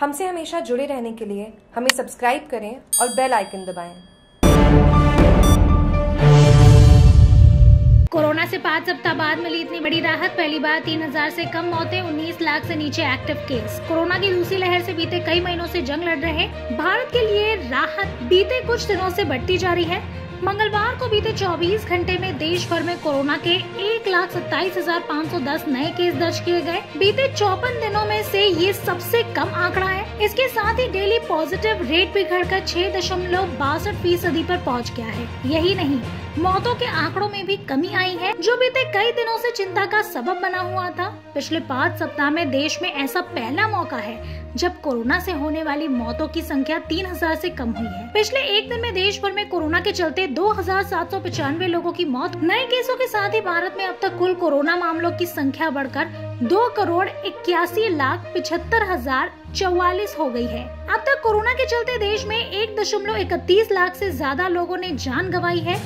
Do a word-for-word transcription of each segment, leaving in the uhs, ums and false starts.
हमसे हमेशा जुड़े रहने के लिए हमें सब्सक्राइब करें और बेल आइकन दबाएं। कोरोना से पाँच सप्ताह बाद मिली इतनी बड़ी राहत। पहली बार तीन हज़ार से कम मौतें, उन्नीस लाख से नीचे एक्टिव केस। कोरोना की दूसरी लहर से बीते कई महीनों से जंग लड़ रहे भारत के लिए राहत बीते कुछ दिनों से बढ़ती जा रही है। मंगलवार को बीते चौबीस घंटे में देश भर में कोरोना के एक लाख सत्ताईस हजार पाँच सौ दस नए केस दर्ज किए गए। बीते चौपन दिनों में से ये सबसे कम आंकड़ा है। इसके साथ ही डेली पॉजिटिव रेट भी घटकर छह दशमलव बासठ फीसदी पर पहुँच गया है। यही नहीं, मौतों के आंकड़ों में भी कमी आई है, जो बीते कई दिनों से चिंता का सबब बना हुआ था। पिछले पाँच सप्ताह में देश में ऐसा पहला मौका है जब कोरोना से होने वाली मौतों की संख्या तीन हज़ार से कम हुई है। पिछले एक दिन में देश भर में कोरोना के चलते दो हजार सात सौ पचानवे लोगों की मौत। नए केसों के साथ ही भारत में अब तक कुल कोरोना मामलों की संख्या बढ़कर दो करोड़ इक्यासी लाख पिछहत्तर हजार चौवालीस हो गई है। अब तक कोरोना के चलते देश में एक दशमलव इकतीस लाख से ज्यादा लोगों ने जान गंवाई है।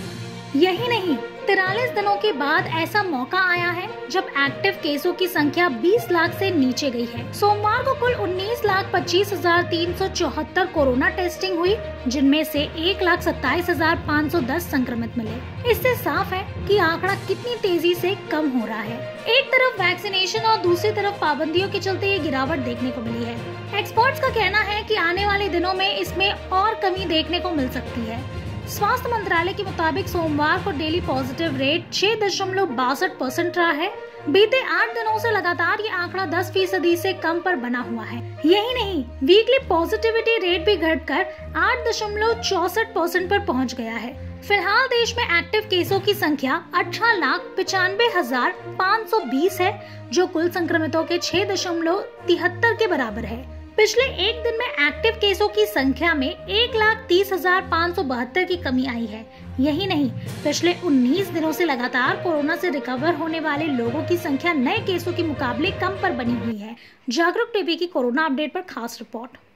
यही नहीं, तिरालीस दिनों के बाद ऐसा मौका आया है जब एक्टिव केसों की संख्या बीस लाख से नीचे गई है। सोमवार को कुल उन्नीस लाख पच्चीस हज़ार तीन सौ चौहत्तर कोरोना टेस्टिंग हुई, जिनमें से एक लाख सत्ताईस हजार पाँच सौ दस संक्रमित मिले। इससे साफ है कि आंकड़ा कितनी तेजी से कम हो रहा है। एक तरफ वैक्सीनेशन और दूसरी तरफ पाबंदियों के चलते ये गिरावट देखने को मिली है। एक्सपर्ट्स का कहना है कि आने वाले दिनों में इसमें और कमी देखने को मिल सकती है। स्वास्थ्य मंत्रालय के मुताबिक सोमवार को डेली पॉजिटिव रेट छह दशमलव बासठ परसेंट रहा है। बीते आठ दिनों से लगातार ये आंकड़ा दस फीसदी से कम पर बना हुआ है। यही नहीं, वीकली पॉजिटिविटी रेट भी घटकर आठ दशमलव चौसठ परसेंट पर पहुंच गया है। फिलहाल देश में एक्टिव केसों की संख्या अठारह लाख पचानवे हजार पाँच सौ बीस है, जो कुल संक्रमितों के छह दशमलव तिहत्तर के बराबर है। पिछले एक दिन में एक्टिव केसों की संख्या में एक लाख तीस हजार पाँच सौ बहत्तर की कमी आई है। यही नहीं, पिछले उन्नीस दिनों से लगातार कोरोना से रिकवर होने वाले लोगों की संख्या नए केसों के मुकाबले कम पर बनी हुई है। जागरूक टीवी की कोरोना अपडेट पर खास रिपोर्ट।